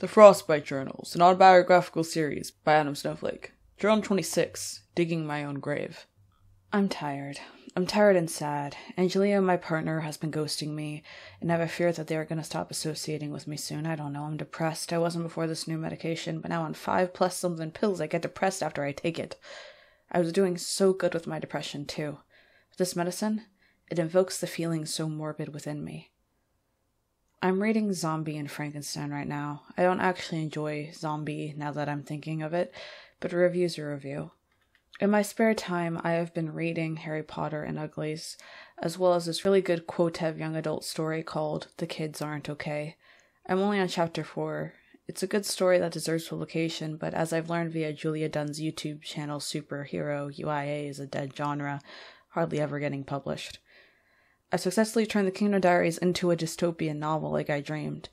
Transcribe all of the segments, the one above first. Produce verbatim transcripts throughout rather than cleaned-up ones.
The Frostbite Journals, an autobiographical series by Adam Snowflake. Journal twenty-six, Digging My Own Grave. I'm tired. I'm tired and sad. Angelia, my partner, has been ghosting me, and I have a fear that they are going to stop associating with me soon. I don't know. I'm depressed. I wasn't before this new medication, but now on five plus something pills, I get depressed after I take it. I was doing so good with my depression, too. But this medicine, it invokes the feeling so morbid within me. I'm reading Zombie and Frankenstein right now. I don't actually enjoy Zombie now that I'm thinking of it, but a review's a review. In my spare time, I have been reading Harry Potter and Uglies, as well as this really good Quotev young adult story called The Kids Aren't Okay. I'm only on chapter four. It's a good story that deserves publication, but as I've learned via Julia Dunn's YouTube channel Superhero, U I A is a dead genre, hardly ever getting published. I successfully turned The Kingdom Diaries into a dystopian novel like I dreamed.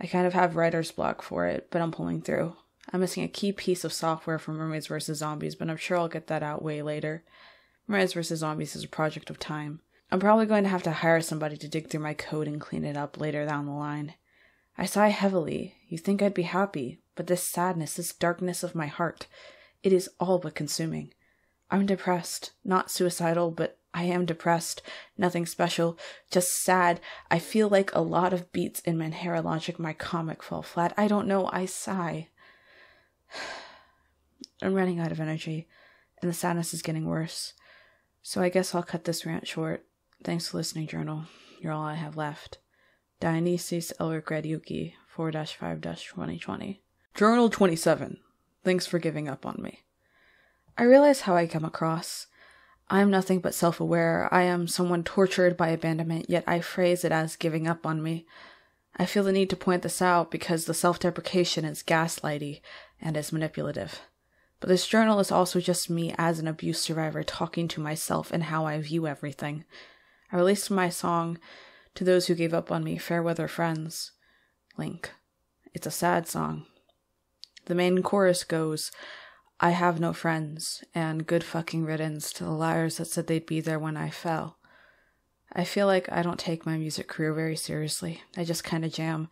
I kind of have writer's block for it, but I'm pulling through. I'm missing a key piece of software for Mermaids versus. Zombies, but I'm sure I'll get that out way later. Mermaids versus. Zombies is a project of time. I'm probably going to have to hire somebody to dig through my code and clean it up later down the line. I sigh heavily. You'd think I'd be happy, but this sadness, this darkness of my heart, it is all but consuming. I'm depressed. Not suicidal, but I am depressed. Nothing special. Just sad. I feel like a lot of beats in Manhara Logic, my comic, fall flat. I don't know. I sigh. I'm running out of energy, and the sadness is getting worse, so I guess I'll cut this rant short. Thanks for listening, Journal. You're all I have left. Dionysus Elric Gredyuki, four dash five dash twenty twenty. Journal twenty-seven. Thanks for giving up on me. I realize how I come across. I am nothing but self-aware. I am someone tortured by abandonment, yet I phrase it as giving up on me. I feel the need to point this out because the self-deprecation is gaslighty and is manipulative. But this journal is also just me as an abuse survivor talking to myself and how I view everything. I released my song to those who gave up on me, Fair Weather Friends, link. It's a sad song. The main chorus goes, I have no friends, and good fucking riddance to the liars that said they'd be there when I fell. I feel like I don't take my music career very seriously. I just kind of jam.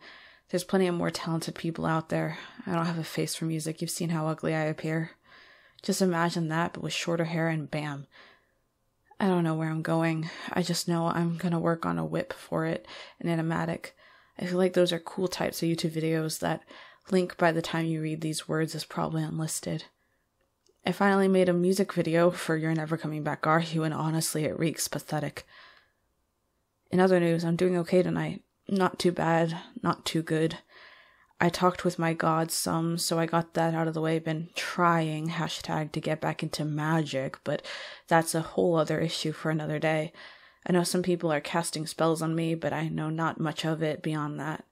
There's plenty of more talented people out there. I don't have a face for music. You've seen how ugly I appear. Just imagine that, but with shorter hair and bam. I don't know where I'm going. I just know I'm gonna work on a whip for it, an animatic. I feel like those are cool types of YouTube videos that link by the time you read these words is probably unlisted. I finally made a music video for You're Never Coming Back, Are You? And honestly, it reeks pathetic. In other news, I'm doing okay tonight. Not too bad, not too good. I talked with my god some, so I got that out of the way. Been trying, hashtag, to get back into magic, but that's a whole other issue for another day. I know some people are casting spells on me, but I know not much of it beyond that.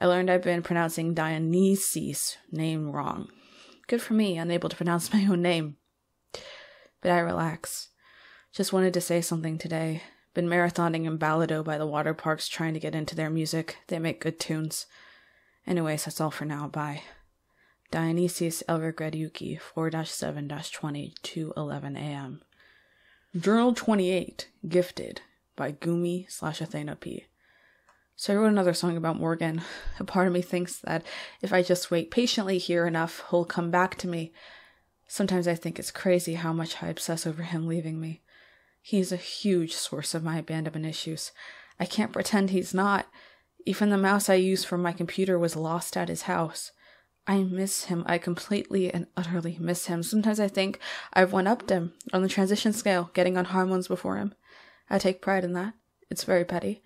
I learned I've been pronouncing Dionysus' name wrong. Good for me, unable to pronounce my own name. But I relax. Just wanted to say something today. Been marathoning in Balado by the water parks trying to get into their music. They make good tunes. Anyways, that's all for now. Bye. Dionysus Elric Gredyuki, four dash seven dash twenty, two eleven a m Journal twenty-eight, Gifted, by Gumi slash Athena P. So I wrote another song about Morgan. A part of me thinks that if I just wait patiently here enough, he'll come back to me. Sometimes I think it's crazy how much I obsess over him leaving me. He is a huge source of my abandonment issues. I can't pretend he's not. Even the mouse I used for my computer was lost at his house. I miss him. I completely and utterly miss him. Sometimes I think I've one-upped him on the transition scale, getting on hormones before him. I take pride in that. It's very petty.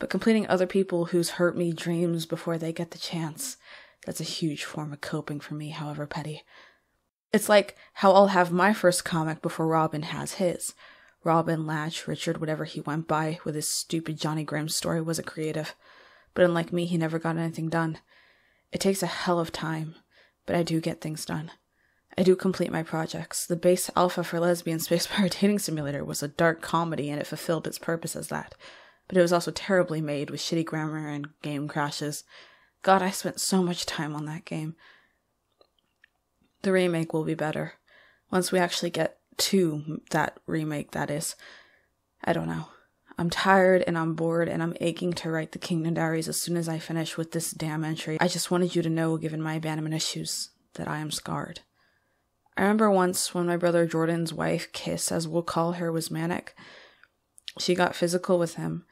But completing other people who's hurt me dreams before they get the chance, that's a huge form of coping for me, however petty. It's like how I'll have my first comic before Robin has his. Robin, Latch, Richard, whatever he went by with his stupid Johnny Grimm story was a creative. But unlike me, he never got anything done. It takes a hell of time, but I do get things done. I do complete my projects. The base alpha for Lesbian Space Bar Dating Simulator was a dark comedy and it fulfilled its purpose as that. But it was also terribly made with shitty grammar and game crashes. God, I spent so much time on that game. The remake will be better. Once we actually get to that remake, that is. I don't know. I'm tired and I'm bored and I'm aching to write The Kingdom Diaries as soon as I finish with this damn entry. I just wanted you to know, given my abandonment issues, that I am scarred. I remember once when my brother Jordan's wife, Kiss, as we'll call her, was manic. She got physical with him.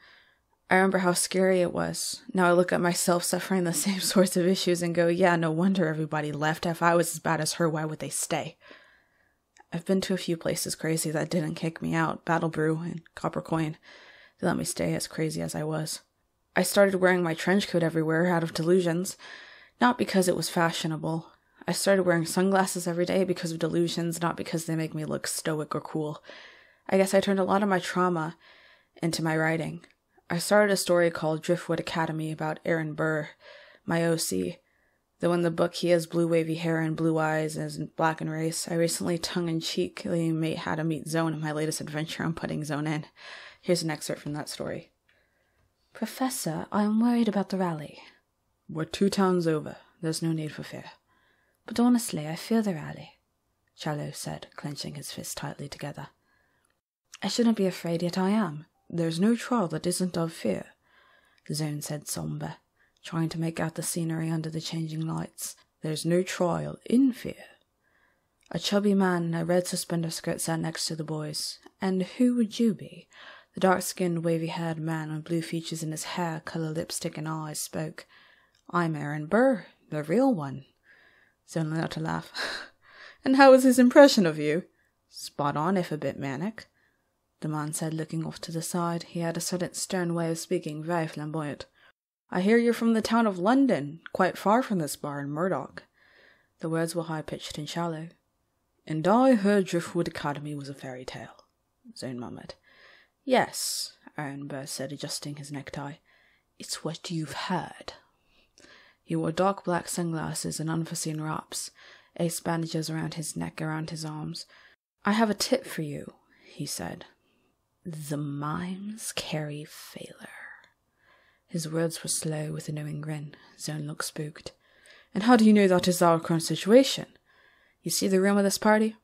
I remember how scary it was. Now I look at myself suffering the same sorts of issues and go, yeah, no wonder everybody left. If I was as bad as her, why would they stay? I've been to a few places crazy that didn't kick me out. Battle Brew and Copper Coin. They let me stay as crazy as I was. I started wearing my trench coat everywhere out of delusions, not because it was fashionable. I started wearing sunglasses every day because of delusions, not because they make me look stoic or cool. I guess I turned a lot of my trauma into my writing. I started a story called Driftwood Academy about Aaron Burr, my O C. Though in the book he has blue wavy hair and blue eyes and is black and race, I recently tongue-in-cheekly made how to meet Zone in my latest adventure I'm putting Zone in. Here's an excerpt from that story. Professor, I am worried about the rally. We're two towns over. There's no need for fear. But honestly, I fear the rally, Shallow said, clenching his fists tightly together. I shouldn't be afraid, yet I am. There's no trial that isn't of fear, Zone said somber, trying to make out the scenery under the changing lights. There's no trial in fear. A chubby man in a red suspender skirt sat next to the boys. And who would you be? The dark-skinned, wavy-haired man with blue features in his hair, colour, lipstick, and eyes spoke. I'm Aaron Burr, the real one. Zone let out a laugh. And how was his impression of you? Spot on, if a bit manic, the man said, looking off to the side. He had a certain stern way of speaking, very flamboyant. I hear you're from the town of London, quite far from this bar in Murdoch. The words were high-pitched and shallow. And I heard Driftwood Academy was a fairy tale, Zone murmured. Yes, Aaron Burr said, adjusting his necktie. It's what you've heard. He wore dark black sunglasses and unforeseen wraps, ace bandages around his neck, around his arms. I have a tip for you, he said. The mimes carry failure. His words were slow with a knowing grin. Zone looked spooked. And how do you know that is our current situation? You see the room of this party?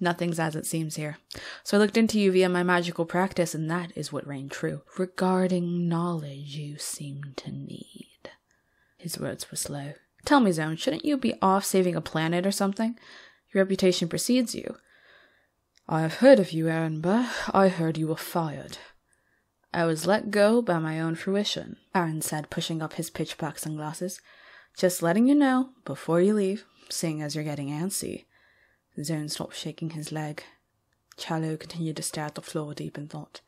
Nothing's as it seems here. So I looked into you via my magical practice, and that is what rang true. Regarding knowledge you seem to need. His words were slow. Tell me, Zone, shouldn't you be off saving a planet or something? Your reputation precedes you. I have heard of you, Aaron Burr. I heard you were fired. I was let go by my own fruition, Aaron said, pushing up his pitch-black sunglasses. Just letting you know, before you leave, seeing as you're getting antsy. Zone stopped shaking his leg. Shallow continued to stare at the floor, deep in thought.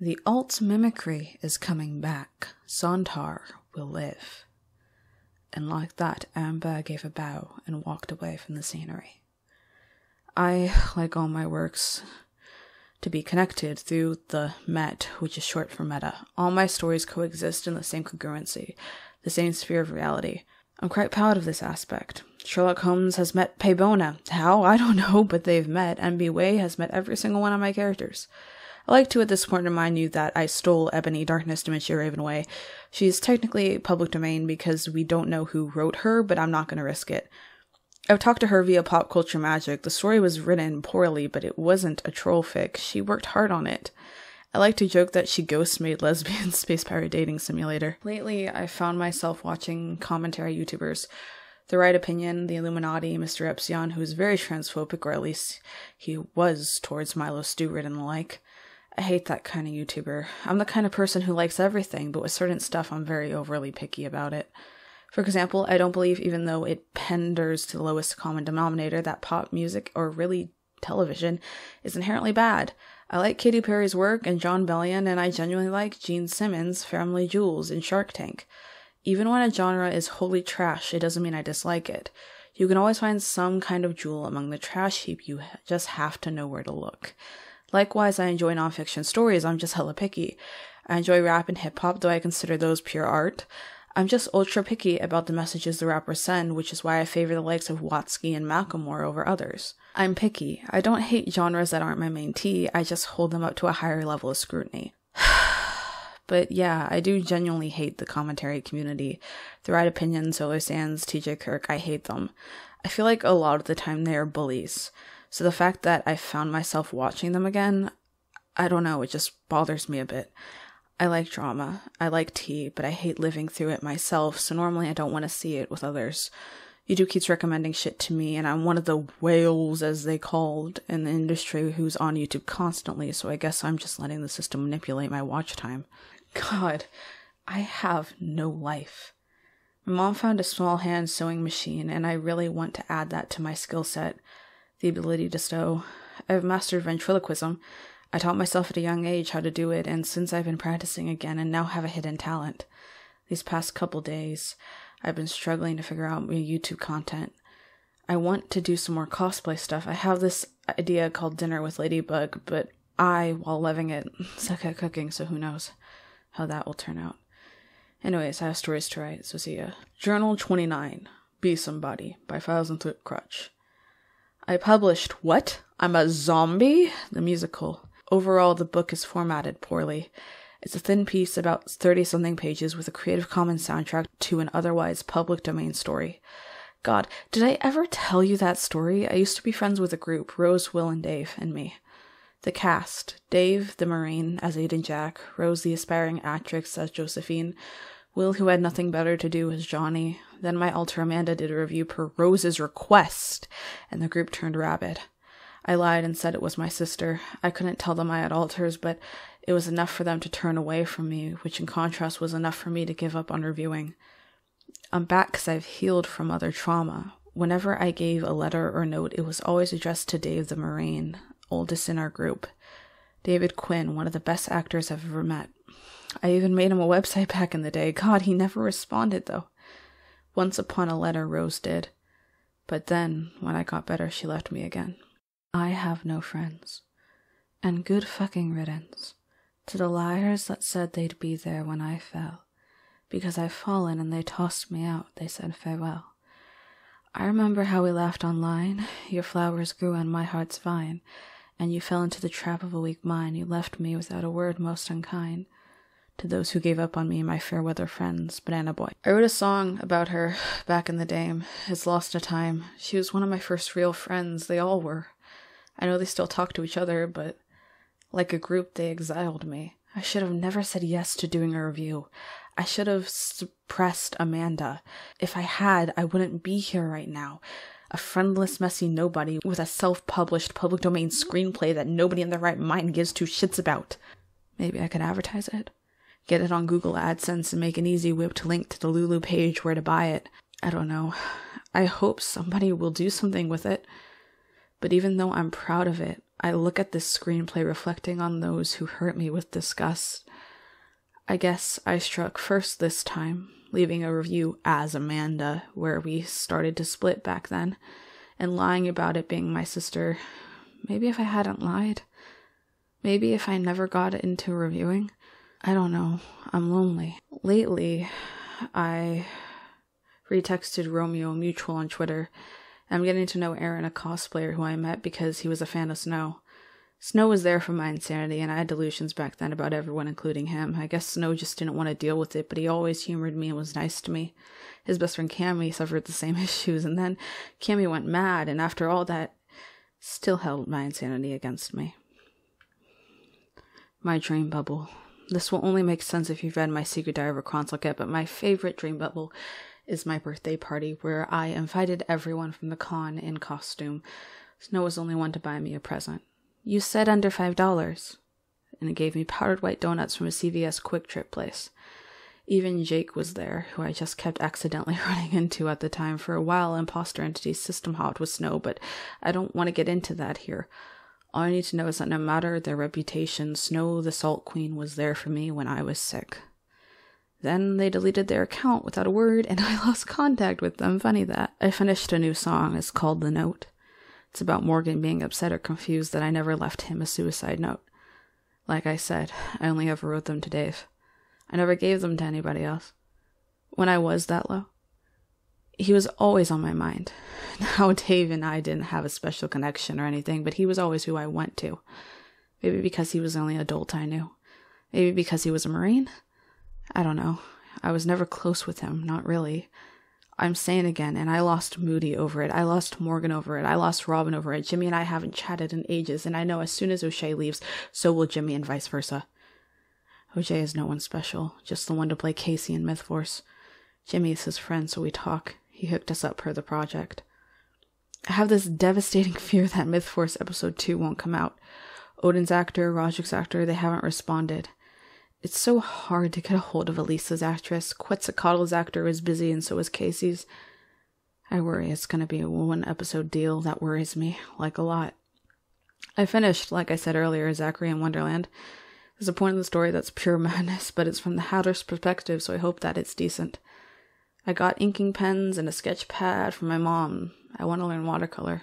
The alt mimicry is coming back. Sontar will live. And like that, Aaron Burr gave a bow and walked away from the scenery. I, like all my works, to be connected through the met, which is short for meta. All my stories coexist in the same congruency, the same sphere of reality. I'm quite proud of this aspect. Sherlock Holmes has met Paibona. How? I don't know, but they've met, and Beway has met every single one of my characters. I like to at this point remind you that I stole Ebony Darkness Dementia Ravenway. She's technically public domain because we don't know who wrote her, but I'm not going to risk it. I've talked to her via pop culture magic. The story was written poorly, but it wasn't a troll fic. She worked hard on it. I like to joke that she ghost-made Lesbian Space Bar Dating Simulator. Lately, I found myself watching commentary YouTubers. The Right Opinion, the Illuminati, Mister Epsilon, who is very transphobic, or at least he was towards Milo Stewart and the like. I hate that kind of YouTuber. I'm the kind of person who likes everything, but with certain stuff I'm very overly picky about it. For example, I don't believe, even though it panders to the lowest common denominator, that pop music, or really television, is inherently bad. I like Katy Perry's work and John Bellion, and I genuinely like Gene Simmons, Family Jewels, and Shark Tank. Even when a genre is wholly trash, it doesn't mean I dislike it. You can always find some kind of jewel among the trash heap, you just have to know where to look. Likewise, I enjoy nonfiction stories, I'm just hella picky. I enjoy rap and hip-hop, though I consider those pure art. I'm just ultra picky about the messages the rappers send, which is why I favor the likes of Watsky and Macklemore over others. I'm picky. I don't hate genres that aren't my main tea, I just hold them up to a higher level of scrutiny. But yeah, I do genuinely hate the commentary community. The Right Opinion, Solo Sands, T J Kirk, I hate them. I feel like a lot of the time they are bullies. So the fact that I found myself watching them again, I don't know, it just bothers me a bit. I like drama, I like tea, but I hate living through it myself, so normally I don't want to see it with others. Yudu keeps recommending shit to me, and I'm one of the whales, as they called, in the industry who's on YouTube constantly, so I guess I'm just letting the system manipulate my watch time. God, I have no life. My mom found a small hand sewing machine, and I really want to add that to my skill set, the ability to sew. I've mastered ventriloquism. I taught myself at a young age how to do it, and since I've been practicing again and now have a hidden talent. These past couple days, I've been struggling to figure out my YouTube content. I want to do some more cosplay stuff. I have this idea called Dinner with Ladybug, but I, while loving it, suck at cooking, so who knows how that will turn out. Anyways, I have stories to write, so see ya. Journal twenty-nine, Be Somebody, by Files and Through Crutch. I published What? I'm a Zombie? The musical. Overall, the book is formatted poorly. It's a thin piece, about thirty-something pages, with a Creative Commons soundtrack to an otherwise public domain story. God, did I ever tell you that story? I used to be friends with a group, Rose, Will, and Dave, and me. The cast, Dave, the Marine, as Aiden Jack, Rose, the aspiring actress, as Josephine, Will, who had nothing better to do, as Johnny. Then my alter Amanda did a review per Rose's request, and the group turned rabid. I lied and said it was my sister. I couldn't tell them I had alters, but it was enough for them to turn away from me, which in contrast was enough for me to give up on reviewing. I'm back because I've healed from other trauma. Whenever I gave a letter or note, it was always addressed to Dave the Marine, oldest in our group. David Quinn, one of the best actors I've ever met. I even made him a website back in the day. God, he never responded, though. Once upon a letter, Rose did. But then, when I got better, she left me again. I have no friends. And good fucking riddance to the liars that said they'd be there when I fell. Because I've fallen and they tossed me out, they said farewell. I remember how we laughed online. Your flowers grew on my heart's vine, and you fell into the trap of a weak mind. You left me without a word most unkind. To those who gave up on me, my fair weather friends, Banana Boy. I wrote a song about her back in the day. It's lost to time. She was one of my first real friends. They all were. I know they still talk to each other, but like a group, they exiled me. I should have never said yes to doing a review. I should have suppressed Amanda. If I had, I wouldn't be here right now. A friendless, messy nobody with a self-published public domain screenplay that nobody in their right mind gives two shits about. Maybe I could advertise it. Get it on Google AdSense and make an easy whip to link to the Lulu page where to buy it. I don't know. I hope somebody will do something with it. But even though I'm proud of it, I look at this screenplay reflecting on those who hurt me with disgust. I guess I struck first this time, leaving a review as Amanda, where we started to split back then, and lying about it being my sister. Maybe if I hadn't lied. Maybe if I never got into reviewing. I don't know. I'm lonely. Lately, I retexted Romeo Mutual on Twitter. I'm getting to know Aaron, a cosplayer who I met because he was a fan of Snow. Snow was there for my insanity, and I had delusions back then about everyone, including him. I guess Snow just didn't want to deal with it, but he always humored me and was nice to me. His best friend Cammy suffered the same issues, and then Cammy went mad, and after all that, still held my insanity against me. My dream bubble. This will only make sense if you've read my Secret Diary of a Consulate, but my favorite dream bubble is my birthday party, where I invited everyone from the con in costume. Snow was the only one to buy me a present. You said under five dollars, and it gave me powdered white donuts from a C V S Quick Trip place. Even Jake was there, who I just kept accidentally running into at the time. For a while, imposter entities system hopped with Snow, but I don't want to get into that here. All I need to know is that no matter their reputation, Snow the Salt Queen was there for me when I was sick. Then they deleted their account without a word, and I lost contact with them. Funny that. I finished a new song. It's called The Note. It's about Morgan being upset or confused that I never left him a suicide note. Like I said, I only ever wrote them to Dave. I never gave them to anybody else. When I was that low, he was always on my mind. Now Dave and I didn't have a special connection or anything, but he was always who I went to. Maybe because he was the only adult I knew. Maybe because he was a Marine? I don't know. I was never close with him, not really. I'm sane again, and I lost Moody over it. I lost Morgan over it. I lost Robin over it. Jimmy and I haven't chatted in ages, and I know as soon as O'Shea leaves, so will Jimmy and vice versa. O'Shea is no one special, just the one to play Casey in Mythforce. Jimmy is his friend, so we talk. He hooked us up per the project. I have this devastating fear that Mythforce Episode two won't come out. Odin's actor, Rajuk's actor, they haven't responded. It's so hard to get a hold of Elisa's actress. Quetzalcoatl's actor is busy and so is Casey's. I worry it's going to be a one-episode deal. That worries me, like, a lot. I finished, like I said earlier, Zachary in Wonderland. There's a point in the story that's pure madness, but it's from the Hatter's perspective, so I hope that it's decent. I got inking pens and a sketch pad from my mom. I want to learn watercolor.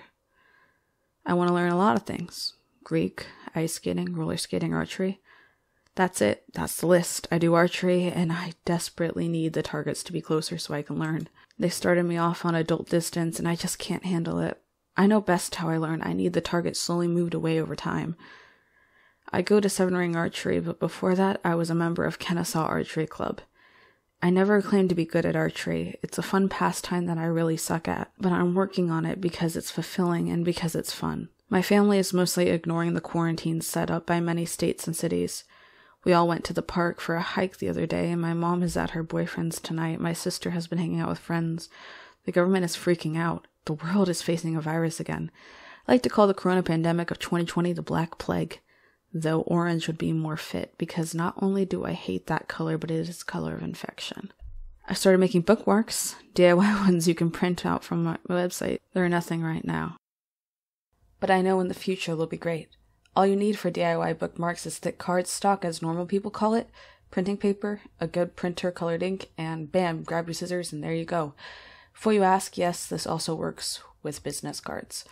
I want to learn a lot of things. Greek, ice skating, roller skating, archery. That's it. That's the list. I do archery, and I desperately need the targets to be closer so I can learn. They started me off on adult distance, and I just can't handle it. I know best how I learn. I need the targets slowly moved away over time. I go to Seven Ring Archery, but before that, I was a member of Kennesaw Archery Club. I never claimed to be good at archery. It's a fun pastime that I really suck at, but I'm working on it because it's fulfilling and because it's fun. My family is mostly ignoring the quarantine set up by many states and cities. We all went to the park for a hike the other day, and my mom is at her boyfriend's tonight. My sister has been hanging out with friends. The government is freaking out. The world is facing a virus again. I like to call the corona pandemic of twenty twenty the Black Plague, though orange would be more fit, because not only do I hate that color, but it is the color of infection. I started making bookmarks, D I Y ones you can print out from my website. There are nothing right now, but I know in the future they'll be great. All you need for D I Y bookmarks is thick cardstock, as normal people call it, printing paper, a good printer, colored ink, and bam, grab your scissors and there you go. Before you ask, yes, this also works with business cards.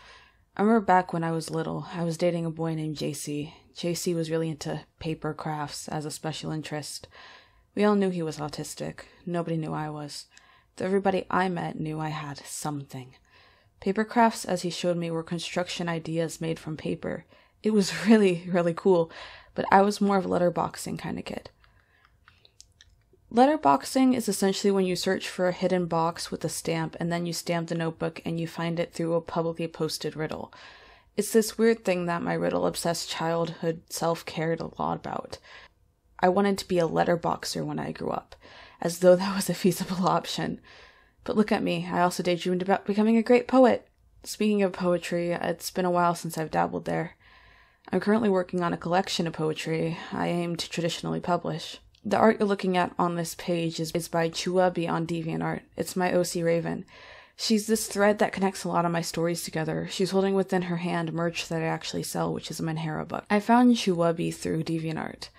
I remember back when I was little, I was dating a boy named J C. J C was really into paper crafts as a special interest. We all knew he was autistic. Nobody knew I was. Though everybody I met knew I had something. Paper crafts, as he showed me, were construction ideas made from paper. It was really, really cool, but I was more of a letterboxing kind of kid. Letterboxing is essentially when you search for a hidden box with a stamp, and then you stamp the notebook and you find it through a publicly posted riddle. It's this weird thing that my riddle-obsessed childhood self cared a lot about. I wanted to be a letterboxer when I grew up, as though that was a feasible option. But look at me, I also daydreamed about becoming a great poet. Speaking of poetry, it's been a while since I've dabbled there. I'm currently working on a collection of poetry I aim to traditionally publish. The art you're looking at on this page is, is by Chua on DeviantArt. It's my O C Raven. She's this thread that connects a lot of my stories together. She's holding within her hand merch that I actually sell, which is a Manhara book. I found Chua through DeviantArt,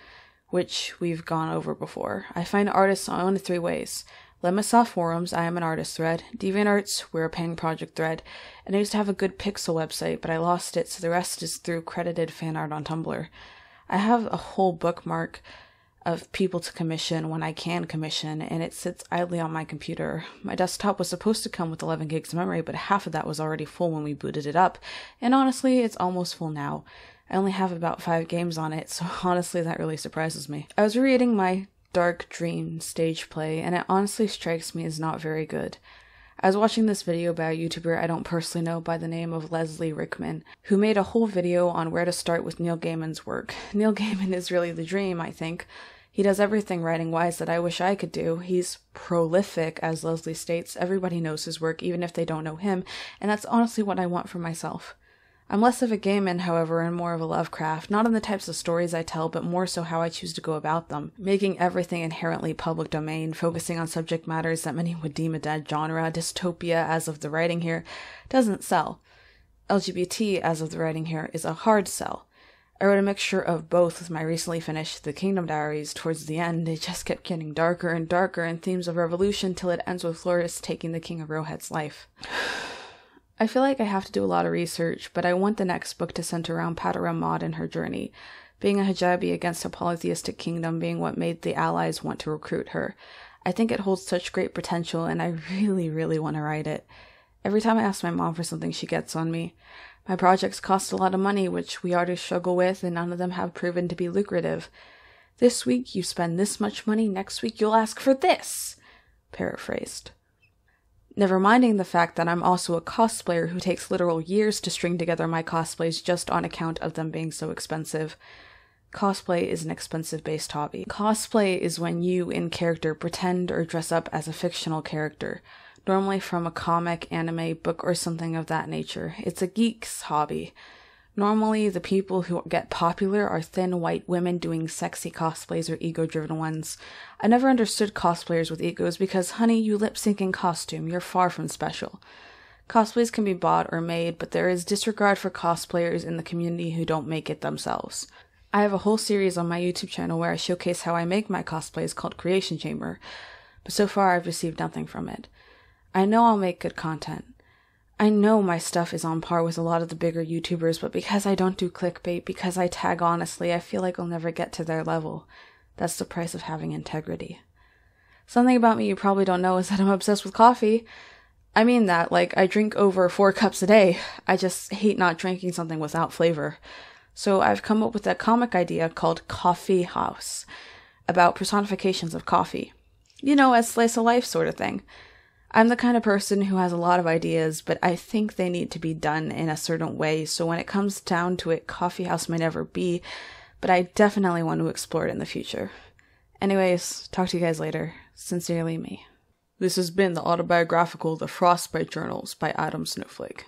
which we've gone over before. I find artists on only three ways. Lemasaw forums, I am an artist thread, DeviantArts, we're a paying project thread, and I used to have a good Pixel website, but I lost it, so the rest is through credited fan art on Tumblr. I have a whole bookmark of people to commission when I can commission, and it sits idly on my computer. My desktop was supposed to come with eleven gigs of memory, but half of that was already full when we booted it up, and honestly, it's almost full now. I only have about five games on it, so honestly, that really surprises me. I was reading my Dark Dream stage play, and it honestly strikes me as not very good. I was watching this video by a YouTuber I don't personally know by the name of Leslie Rickman, who made a whole video on where to start with Neil Gaiman's work. Neil Gaiman is really the dream, I think. He does everything writing-wise that I wish I could do. He's prolific, as Leslie states. Everybody knows his work, even if they don't know him, and that's honestly what I want for myself. I'm less of a Gaiman, however, and more of a Lovecraft, not in the types of stories I tell, but more so how I choose to go about them, making everything inherently public domain, focusing on subject matters that many would deem a dead genre. Dystopia, as of the writing here, doesn't sell. L G B T, as of the writing here, is a hard sell. I wrote a mixture of both with my recently finished The Kingdom Diaries. Towards the end, it just kept getting darker and darker in themes of revolution till it ends with Flores taking the King of Rohed's life. I feel like I have to do a lot of research, but I want the next book to center around Patera Maud and her journey, being a hijabi against a polytheistic kingdom being what made the Allies want to recruit her. I think it holds such great potential, and I really, really want to write it. Every time I ask my mom for something, she gets on me. My projects cost a lot of money, which we already struggle with, and none of them have proven to be lucrative. This week you spend this much money, next week you'll ask for this, paraphrased. never minding the fact that I'm also a cosplayer who takes literal years to string together my cosplays just on account of them being so expensive. Cosplay is an expensive-based hobby. Cosplay is when you, in character, pretend or dress up as a fictional character, normally from a comic, anime, book, or something of that nature. It's a geek's hobby. Normally, the people who get popular are thin white women doing sexy cosplays or ego-driven ones. I never understood cosplayers with egos because, honey, you lip-sync in costume. You're far from special. Cosplays can be bought or made, but there is disregard for cosplayers in the community who don't make it themselves. I have a whole series on my YouTube channel where I showcase how I make my cosplays called Creation Chamber, but so far I've received nothing from it. I know I'll make good content. I know my stuff is on par with a lot of the bigger YouTubers, but because I don't do clickbait, because I tag honestly, I feel like I'll never get to their level. That's the price of having integrity. Something about me you probably don't know is that I'm obsessed with coffee. I mean that, like, I drink over four cups a day. I just hate not drinking something without flavor. So I've come up with a comic idea called Coffee House, about personifications of coffee. You know, a slice of life sort of thing. I'm the kind of person who has a lot of ideas, but I think they need to be done in a certain way, so when it comes down to it, Coffee House may never be, but I definitely want to explore it in the future. Anyways, talk to you guys later. Sincerely, me. This has been the autobiographical The Frostbite Journals by Adam Snowflake.